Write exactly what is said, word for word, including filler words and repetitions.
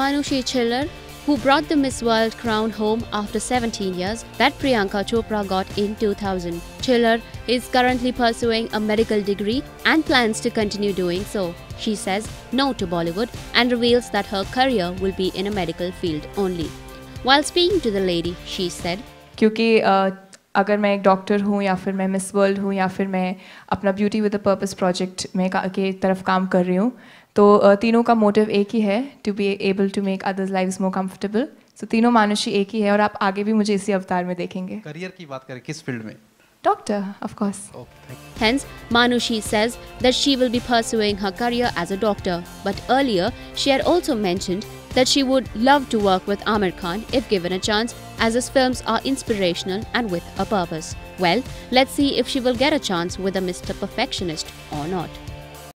Manushi Chhillar, who brought the Miss World crown home after seventeen years, that Priyanka Chopra got in two thousand. Chhillar is currently pursuing a medical degree and plans to continue doing so. She says no to Bollywood and reveals that her career will be in a medical field only. While speaking to the lady, she said, "Kyunki uh, agar main ek doctor hu ya fir main Miss World hu ya fir main apna Beauty with a Purpose project mein ka, ke taraf kaam kar rahi hu. So, uh, तीनों का motive एक ही है, to be able to make others' lives more comfortable. So, तीनों मानुषी एक ही है और आप आगे भी मुझे इसी अवतार में देखेंगे. Career की बात करें, किस field में? Doctor, of course. Okay. Hence, Manushi says that she will be pursuing her career as a doctor. But earlier, she had also mentioned that she would love to work with Amir Khan if given a chance, as his films are inspirational and with a purpose. Well, let's see if she will get a chance with a Mister Perfectionist or not.